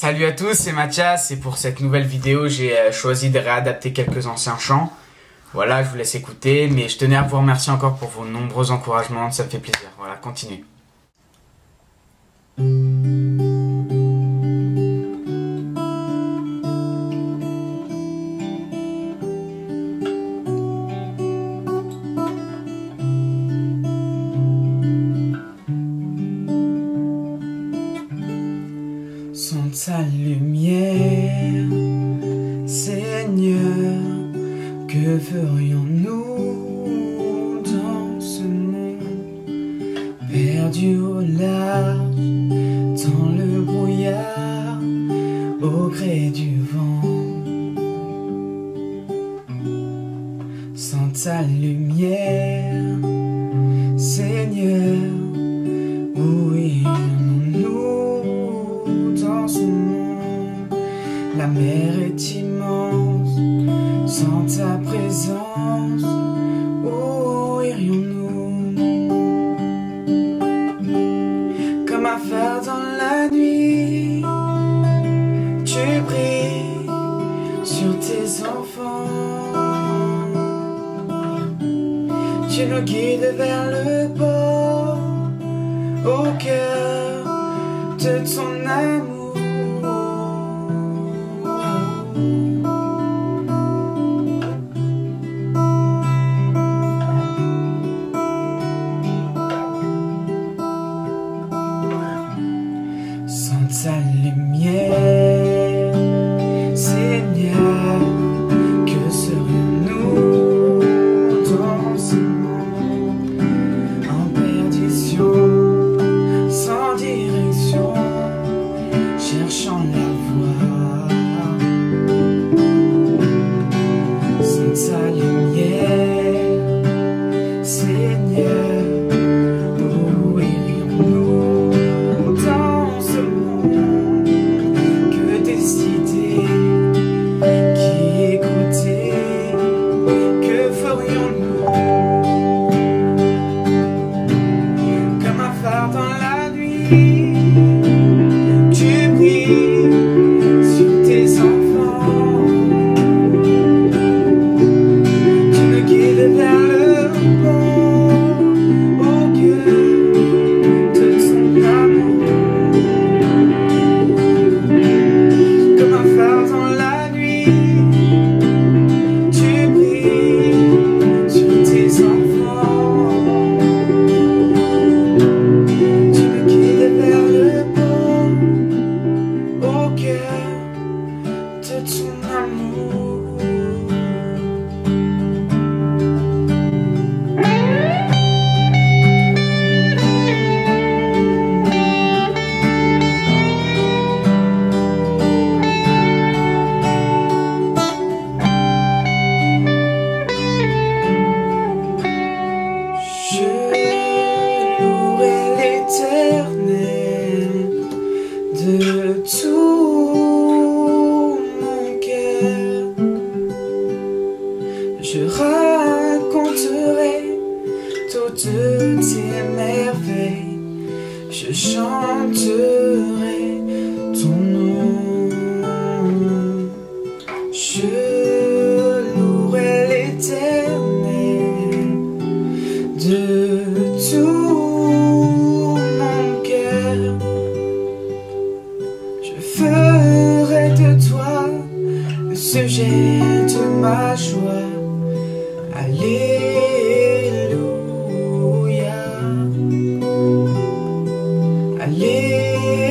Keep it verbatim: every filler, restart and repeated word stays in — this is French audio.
Salut à tous, c'est Matthias et pour cette nouvelle vidéo, j'ai choisi de réadapter quelques anciens chants. Voilà, je vous laisse écouter, mais je tenais à vous remercier encore pour vos nombreux encouragements, ça me fait plaisir. Voilà, continue. Sont ta lumière, Seigneur, que ferions-nous dans ce monde, perdu au large, dans le brouillard, au gré du vent. Sans ta lumière, Seigneur, où irions-nous? Dans ce monde, la mer est immense. Sans ta présence, où irions-nous? Comme un phare dans la nuit, tu brilles sur tes enfants. Tu nous guides vers le bord, au cœur de ton amour. Sans ta lumière, Seigneur, que serions-nous dans ce monde en perdition, sans direction, cherchant la voie? Sans ta lumière, Seigneur, où irions-nous dans ce monde? Que décider, qui écouter, que ferions-nous? Comme un phare dans la nuit, sur tes enfants, tu me guides vers le bon, au cœur de ton amour. Comme un phare dans la nuit, tu brilles sur tes enfants, tu me guides vers le bon, au cœur de ton amour. Je louerai l'Éternel de tout mon cœur, je raconterai toutes tes merveilles, je chanterai ton nom. Je louerai l'Éternel de tout mon cœur, je ferai de toi le sujet de ma joie. Alléluia, alléluia.